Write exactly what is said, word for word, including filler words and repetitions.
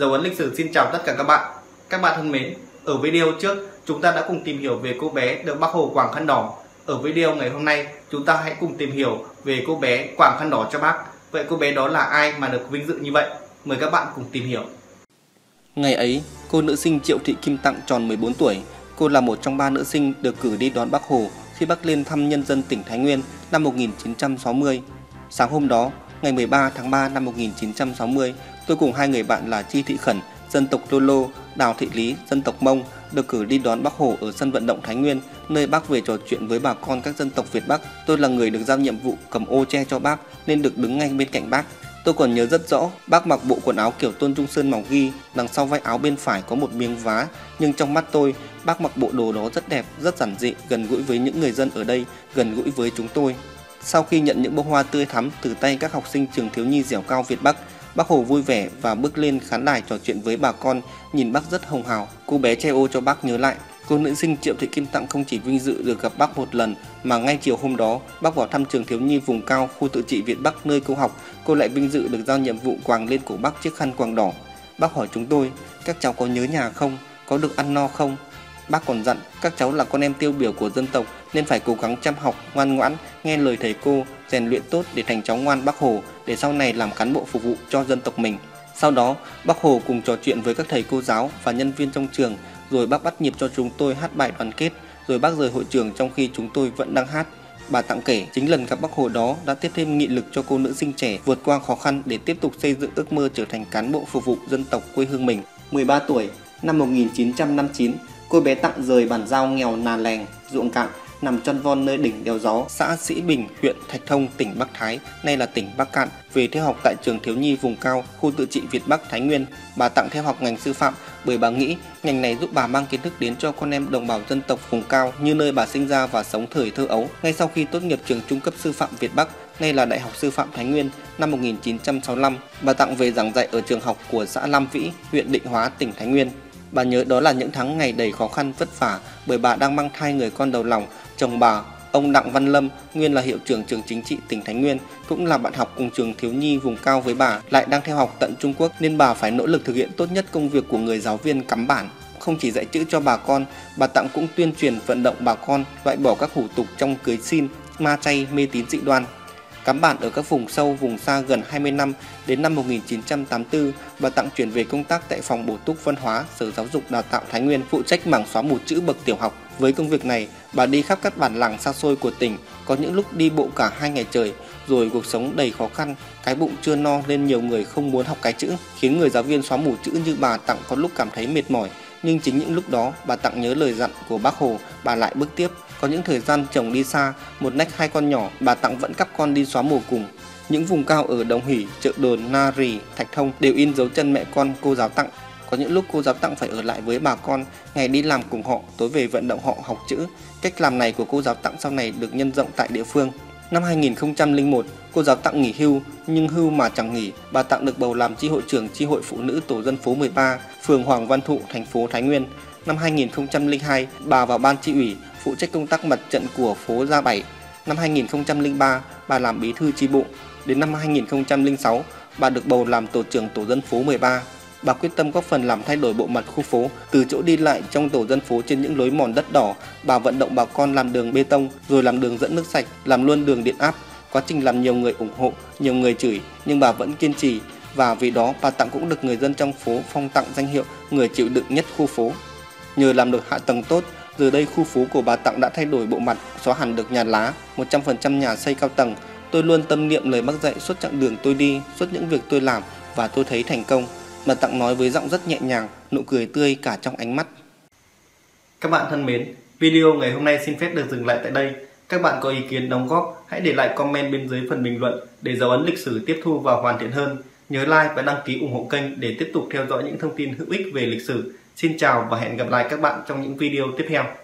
Dấu ấn lịch sử xin chào tất cả các bạn. Các bạn thân mến, ở video trước chúng ta đã cùng tìm hiểu về cô bé được Bác Hồ quàng khăn đỏ. Ở video ngày hôm nay chúng ta hãy cùng tìm hiểu về cô bé quàng khăn đỏ cho Bác. Vậy cô bé đó là ai mà được vinh dự như vậy? Mời các bạn cùng tìm hiểu. Ngày ấy, cô nữ sinh Triệu Thị Kim Tặng tròn mười bốn tuổi. Cô là một trong ba nữ sinh được cử đi đón Bác Hồ khi Bác lên thăm nhân dân tỉnh Thái Nguyên năm một nghìn chín trăm sáu mươi. Sáng hôm đó, ngày mười ba tháng ba năm một nghìn chín trăm sáu mươi, tôi cùng hai người bạn là Chi Thị Khẩn, dân tộc Lô Lô, Đào Thị Lý, dân tộc Mông được cử đi đón Bác Hồ ở sân vận động Thái Nguyên, nơi Bác về trò chuyện với bà con các dân tộc Việt Bắc. Tôi là người được giao nhiệm vụ cầm ô che cho Bác nên được đứng ngay bên cạnh Bác. Tôi còn nhớ rất rõ, Bác mặc bộ quần áo kiểu tôn Trung Sơn màu ghi, đằng sau vai áo bên phải có một miếng vá, nhưng trong mắt tôi, Bác mặc bộ đồ đó rất đẹp, rất giản dị, gần gũi với những người dân ở đây, gần gũi với chúng tôi. Sau khi nhận những bông hoa tươi thắm từ tay các học sinh trường thiếu nhi dẻo cao Việt Bắc, Bác Hồ vui vẻ và bước lên khán đài trò chuyện với bà con, nhìn Bác rất hồng hào. Cô bé che ô cho Bác nhớ lại, cô nữ sinh Triệu Thị Kim Tặng không chỉ vinh dự được gặp Bác một lần, mà ngay chiều hôm đó, Bác vào thăm trường thiếu nhi vùng cao khu tự trị Việt Bắc nơi cô học, cô lại vinh dự được giao nhiệm vụ quàng lên cổ Bác chiếc khăn quàng đỏ. Bác hỏi chúng tôi, các cháu có nhớ nhà không, có được ăn no không? Bác còn dặn, các cháu là con em tiêu biểu của dân tộc nên phải cố gắng chăm học, ngoan ngoãn, nghe lời thầy cô, rèn luyện tốt để thành cháu ngoan Bác Hồ, để sau này làm cán bộ phục vụ cho dân tộc mình. Sau đó, Bác Hồ cùng trò chuyện với các thầy cô giáo và nhân viên trong trường, rồi Bác bắt nhịp cho chúng tôi hát bài đoàn kết, rồi Bác rời hội trường trong khi chúng tôi vẫn đang hát. Bà Tặng kể, chính lần gặp Bác Hồ đó đã tiếp thêm nghị lực cho cô nữ sinh trẻ vượt qua khó khăn để tiếp tục xây dựng ước mơ trở thành cán bộ phục vụ dân tộc quê hương mình. mười ba tuổi, năm một nghìn chín trăm năm mươi chín, cô bé Tặng rời bản giao nghèo nà lèng, ruộng cạn, nằm chon von nơi đỉnh đèo gió, xã Sĩ Bình, huyện Thạch Thông, tỉnh Bắc Thái, nay là tỉnh Bắc Cạn, về theo học tại trường thiếu nhi vùng cao, khu tự trị Việt Bắc Thái Nguyên. Bà Tặng theo học ngành sư phạm bởi bà nghĩ ngành này giúp bà mang kiến thức đến cho con em đồng bào dân tộc vùng cao như nơi bà sinh ra và sống thời thơ ấu. Ngay sau khi tốt nghiệp trường trung cấp sư phạm Việt Bắc, nay là Đại học Sư phạm Thái Nguyên, năm một nghìn chín trăm sáu mươi lăm, bà Tặng về giảng dạy ở trường học của xã Lam Vĩ, huyện Định Hóa, tỉnh Thái Nguyên. Bà nhớ đó là những tháng ngày đầy khó khăn vất vả bởi bà đang mang thai người con đầu lòng. Chồng bà, ông Đặng Văn Lâm, nguyên là hiệu trưởng trường chính trị tỉnh Thái Nguyên, cũng là bạn học cùng trường thiếu nhi vùng cao với bà, lại đang theo học tận Trung Quốc nên bà phải nỗ lực thực hiện tốt nhất công việc của người giáo viên cắm bản. Không chỉ dạy chữ cho bà con, bà Tặng cũng tuyên truyền vận động bà con loại bỏ các hủ tục trong cưới xin, ma chay, mê tín dị đoan. Cắm bản ở các vùng sâu, vùng xa gần hai mươi năm, đến năm một nghìn chín trăm tám mươi tư, bà Tặng chuyển về công tác tại phòng bổ túc văn hóa, Sở Giáo dục Đào tạo Thái Nguyên, phụ trách mảng xóa mù chữ bậc tiểu học. Với công việc này, bà đi khắp các bản làng xa xôi của tỉnh, có những lúc đi bộ cả hai ngày trời, rồi cuộc sống đầy khó khăn, cái bụng chưa no nên nhiều người không muốn học cái chữ, khiến người giáo viên xóa mù chữ như bà Tặng có lúc cảm thấy mệt mỏi. Nhưng chính những lúc đó, bà Tặng nhớ lời dặn của Bác Hồ, bà lại bước tiếp. Có những thời gian chồng đi xa, một nách hai con nhỏ, bà Tặng vẫn cắp con đi xóa mồ cùng. Những vùng cao ở Đồng Hỷ, Chợ Đồn, Na Rì, Thạch Thông đều in dấu chân mẹ con cô giáo Tặng. Có những lúc cô giáo Tặng phải ở lại với bà con, ngày đi làm cùng họ, tối về vận động họ học chữ. Cách làm này của cô giáo Tặng sau này được nhân rộng tại địa phương. Năm hai nghìn không trăm lẻ một, cô giáo Tặng nghỉ hưu, nhưng hưu mà chẳng nghỉ, bà Tặng được bầu làm chi hội trưởng chi hội phụ nữ tổ dân phố mười ba, phường Hoàng Văn Thụ, thành phố Thái Nguyên. Năm hai nghìn không trăm lẻ hai, bà vào ban chi ủy, phụ trách công tác mặt trận của phố Gia Bảy. Năm hai nghìn không trăm lẻ ba, bà làm bí thư chi bộ. Đến năm hai nghìn không trăm lẻ sáu, bà được bầu làm tổ trưởng tổ dân phố mười ba. Bà quyết tâm góp phần làm thay đổi bộ mặt khu phố, từ chỗ đi lại trong tổ dân phố trên những lối mòn đất đỏ, bà vận động bà con làm đường bê tông, rồi làm đường dẫn nước sạch, làm luôn đường điện áp. Quá trình làm nhiều người ủng hộ, nhiều người chửi, nhưng bà vẫn kiên trì, và vì đó bà Tặng cũng được người dân trong phố phong tặng danh hiệu người chịu đựng nhất khu phố. Nhờ làm được hạ tầng tốt, giờ đây khu phố của bà Tặng đã thay đổi bộ mặt, xóa hẳn được nhà lá, một trăm phần trăm nhà xây cao tầng. Tôi luôn tâm niệm lời Bác dạy suốt chặng đường tôi đi, suốt những việc tôi làm, và tôi thấy thành công. Bà Tặng nói với giọng rất nhẹ nhàng, nụ cười tươi cả trong ánh mắt. Các bạn thân mến, video ngày hôm nay xin phép được dừng lại tại đây. Các bạn có ý kiến đóng góp, hãy để lại comment bên dưới phần bình luận để Dấu Ấn Lịch Sử tiếp thu và hoàn thiện hơn. Nhớ like và đăng ký ủng hộ kênh để tiếp tục theo dõi những thông tin hữu ích về lịch sử. Xin chào và hẹn gặp lại các bạn trong những video tiếp theo.